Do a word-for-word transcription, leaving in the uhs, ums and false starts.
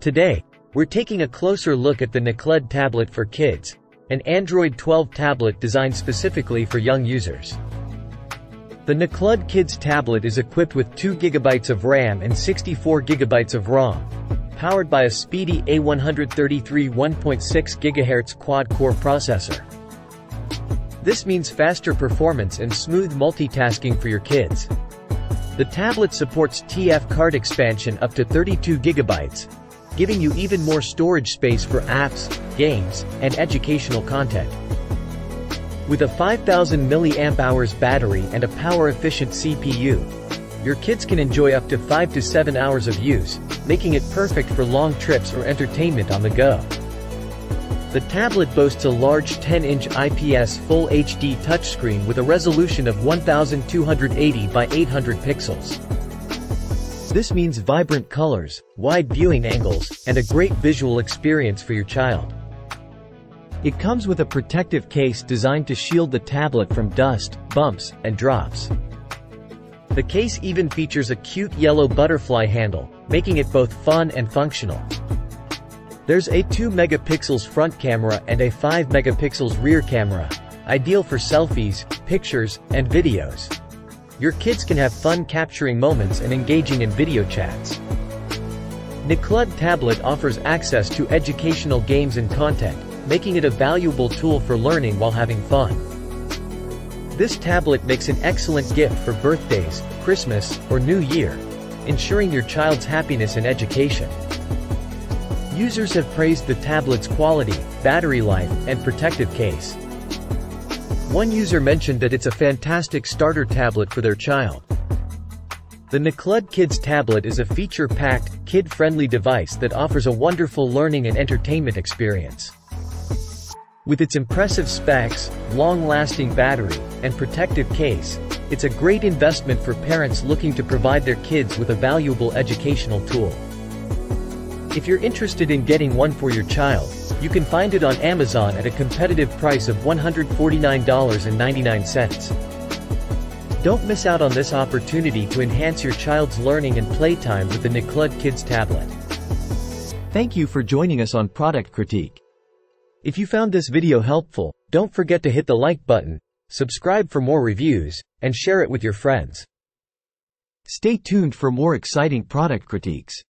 Today, we're taking a closer look at the Naclud tablet for kids, an Android twelve tablet designed specifically for young users. The Naclud Kids tablet is equipped with two gigabytes of RAM and sixty-four gigabytes of ROM, powered by a speedy A one thirty-three one point six gigahertz quad-core processor. This means faster performance and smooth multitasking for your kids. The tablet supports T F card expansion up to thirty-two gigabytes, giving you even more storage space for apps, games, and educational content. With a five thousand milliamp hour battery and a power-efficient C P U, your kids can enjoy up to five to seven hours of use, making it perfect for long trips or entertainment on the go. The tablet boasts a large ten inch I P S Full H D touchscreen with a resolution of one thousand two hundred eighty by eight hundred pixels. This means vibrant colors, wide viewing angles, and a great visual experience for your child. It comes with a protective case designed to shield the tablet from dust, bumps, and drops. The case even features a cute yellow butterfly handle, making it both fun and functional. There's a two megapixel front camera and a five megapixel rear camera, ideal for selfies, pictures, and videos. Your kids can have fun capturing moments and engaging in video chats. Naclud tablet offers access to educational games and content, making it a valuable tool for learning while having fun. This tablet makes an excellent gift for birthdays, Christmas, or New Year, ensuring your child's happiness and education. Users have praised the tablet's quality, battery life, and protective case. One user mentioned that it's a fantastic starter tablet for their child. The Naclud Kids tablet is a feature-packed, kid-friendly device that offers a wonderful learning and entertainment experience. With its impressive specs, long-lasting battery, and protective case, it's a great investment for parents looking to provide their kids with a valuable educational tool. If you're interested in getting one for your child, you can find it on Amazon at a competitive price of one hundred forty-nine dollars and ninety-nine cents. Don't miss out on this opportunity to enhance your child's learning and playtime with the Naclud Kids tablet. Thank you for joining us on Product Critique. If you found this video helpful, don't forget to hit the like button, subscribe for more reviews, and share it with your friends. Stay tuned for more exciting product critiques.